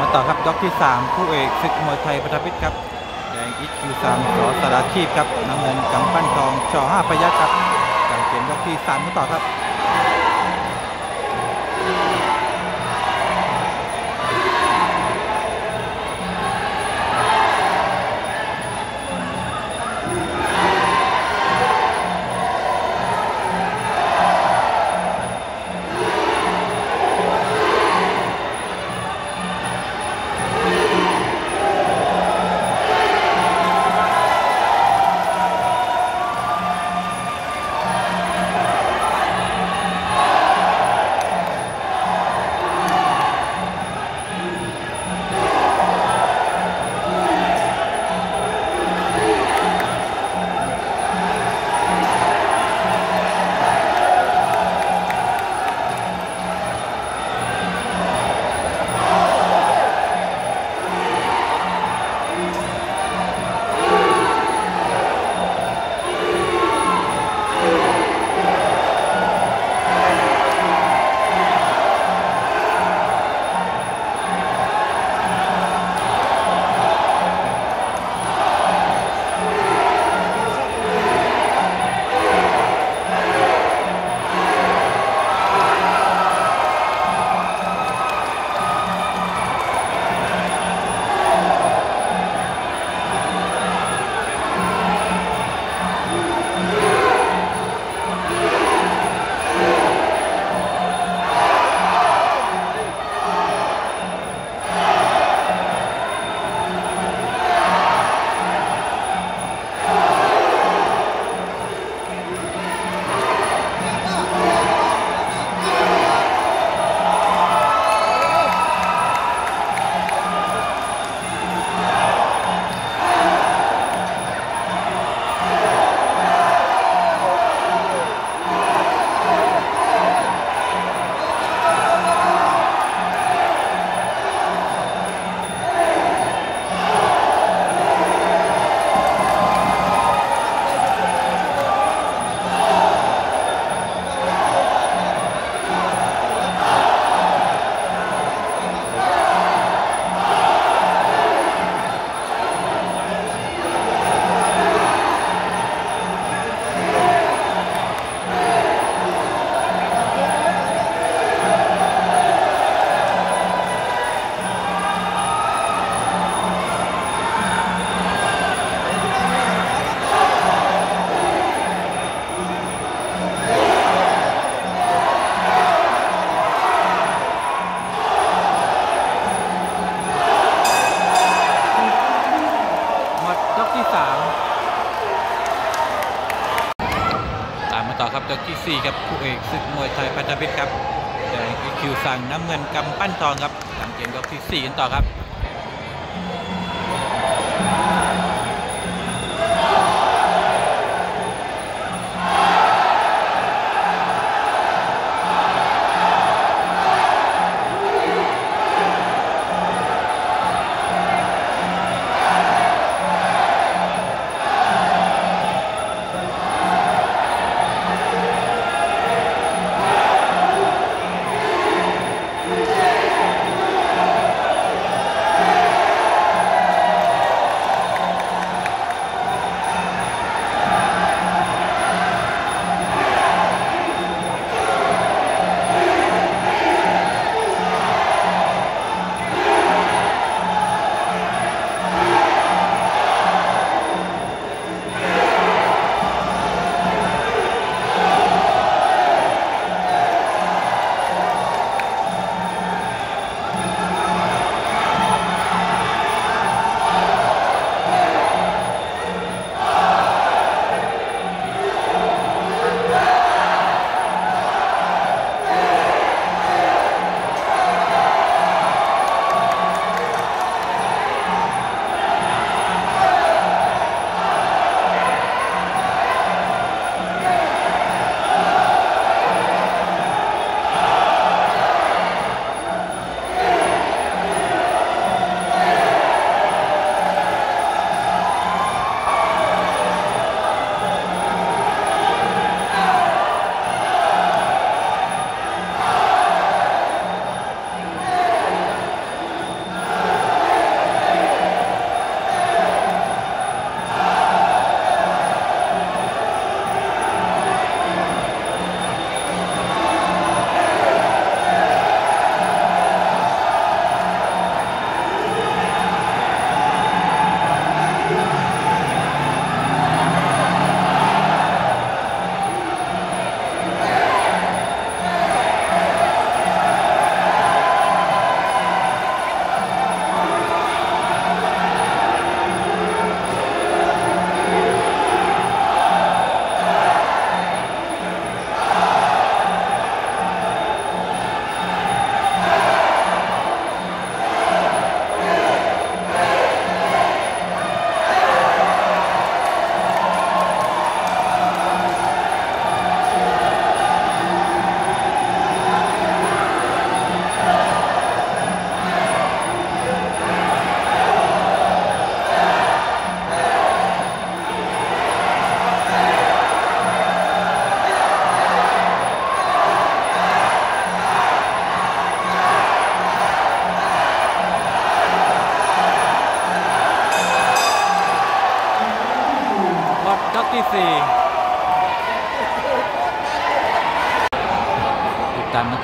มาต่อครับยกที่3คู่เอกศึกมวยไทยประทับพิษครับแดงอิทธิสามสอสารคีบครับน้ำเงินกำปั้นทองชอห้าพยัคฆ์ครับการเกมยกที่3มาต่อครับยกที่4ครับคู่เอกศึกมวยไทยพันธมิตรครับแดงอิทธิสั่งน้ำเงินกำปั้นทองครับหลังเกมยกที่4กันต่อครับ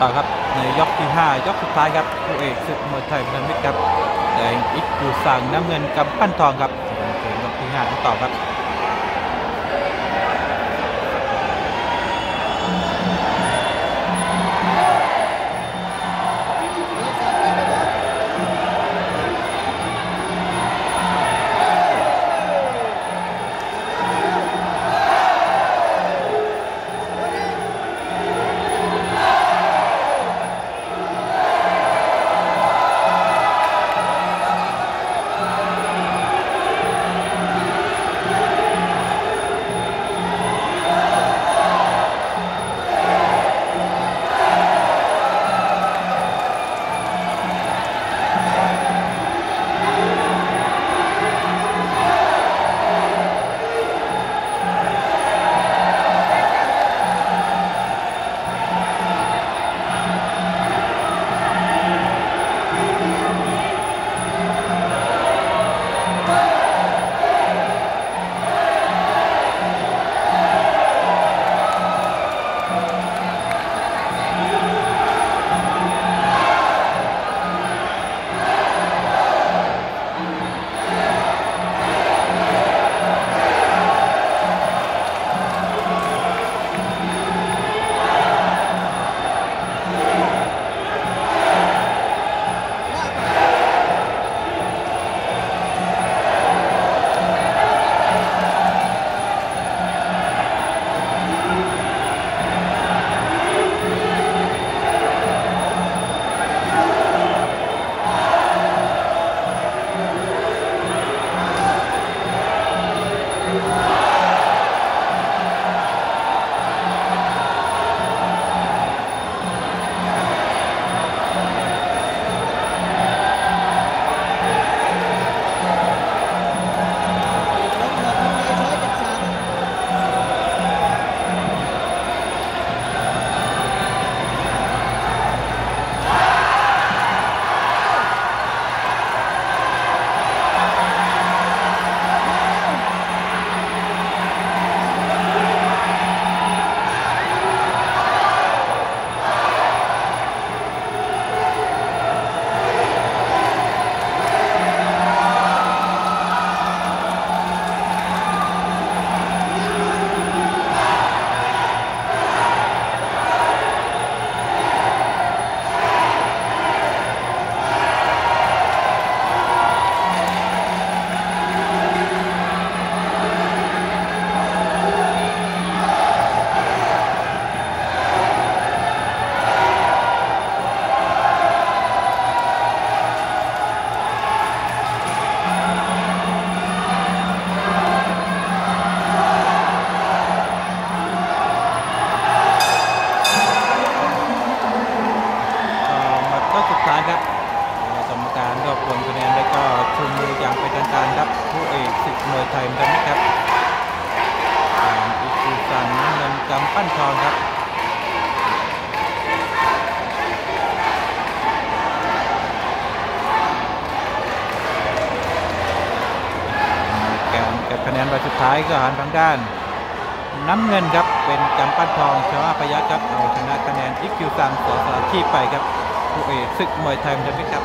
ต่อครับในยกที่5ยกสุดท้ายครับคู่เอกศึกมวยไทยพลังมิตรครับแดงอิกกูซังน้ำเงินกำปั้นทองครับยกที่5ต่อครับคะแนนรอบสุดท้ายก็หันทางด้านน้ำเงินครับเป็นกำปั้นทองชวาพยัคฆ์ครับเอาชนะคะแนนอิกคิวซังสอสารที่ไปครับผู้เอกศึกมวยไทยมันจะไม่ครับ